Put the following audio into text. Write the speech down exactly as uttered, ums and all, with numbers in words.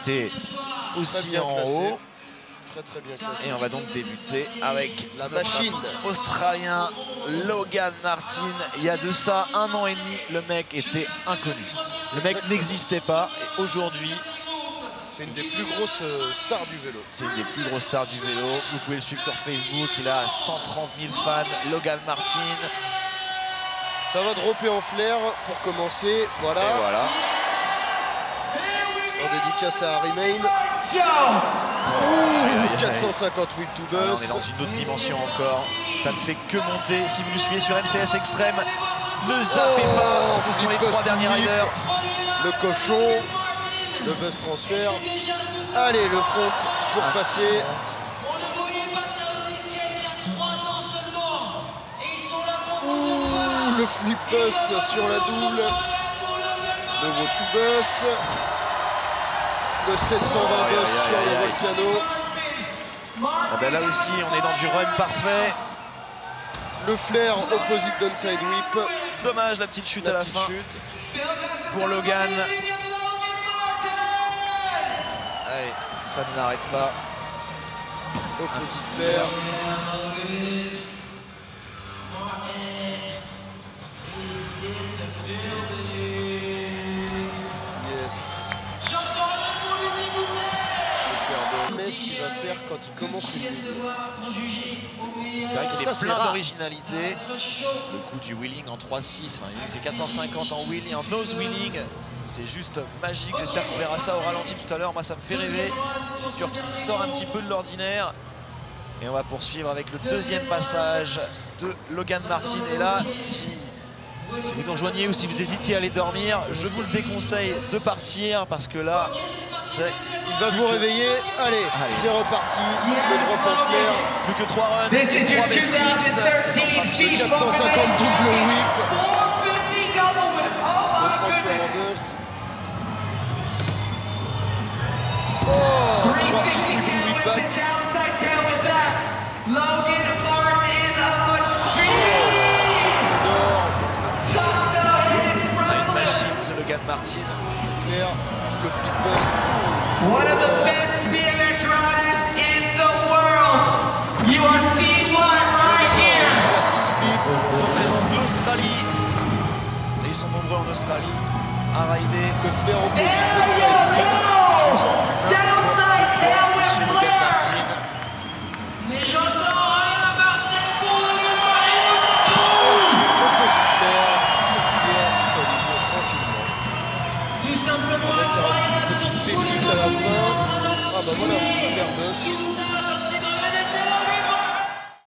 était aussi bien en haut. Très, très bien classé. Et on va donc débuter avec la machine australien Logan Martin. Il y a de ça un an et demi, le mec était inconnu. Le mec n'existait pas. Et aujourd'hui, c'est une des plus grosses stars du vélo. C'est une des plus grosses stars du vélo. Vous pouvez le suivre sur Facebook. Il a cent trente mille fans. Logan Martin. Ça va dropper en flair pour commencer. Voilà. Et voilà. En dédicace à Harry Mayne. Oh, quatre cent cinquante-huit tout buzz. On est dans une autre dimension encore. Ça ne fait que monter. Si vous nous suivez sur M C S Extrême, ne zappez oh, pas. Ce sont les trois derniers riders. Le cochon, le buzz transfert. Allez, le front pour ah, passer. Ouh, le flip buzz sur la double. Nouveau tout buzz. Le sept cent vingt oh, aïe, aïe, sur aïe, le volcano. Ah ben là aussi, on est dans du run parfait. Le flair opposite downside whip. Dommage, la petite chute la à la fin. Chute. Pour Logan. Allez, ça ne n'arrête pas. Opposite flair. Quand il commence une wheeling. C'est vrai qu'il est plein d'originalité. Le coup du wheeling en trois six, c'est quatre cent cinquante en wheeling, en nose wheeling. C'est juste magique. J'espère qu'on verra ça au ralenti tout à l'heure. Moi, ça me fait rêver. C'est sûr qu'il sort un petit peu de l'ordinaire. Et on va poursuivre avec le deuxième passage de Logan Martin. Et là, si, si vous nous rejoignez ou si vous hésitiez à aller dormir, je vous le déconseille de partir parce que là, c'est... Il va vous réveiller. Allez, Allez. C'est reparti. Le drop en flair. Plus que trois runs. trois maîtrises. Ça sera fini. quatre cent cinquante double whip. Le transfert en deux. Oh, trois six whip to whip back. On a une machine, c'est le gars de Martin. C'est clair. Le flip boss. One of the best B M X riders in the world. You are seeing one right here. Représente l'Australie. Ils sont nombreux en Australie à rider. Le flair opposé. Downside down with flair. Mais j'entends rien par cette boule. Tout simplement incroyable. Ah bah voilà.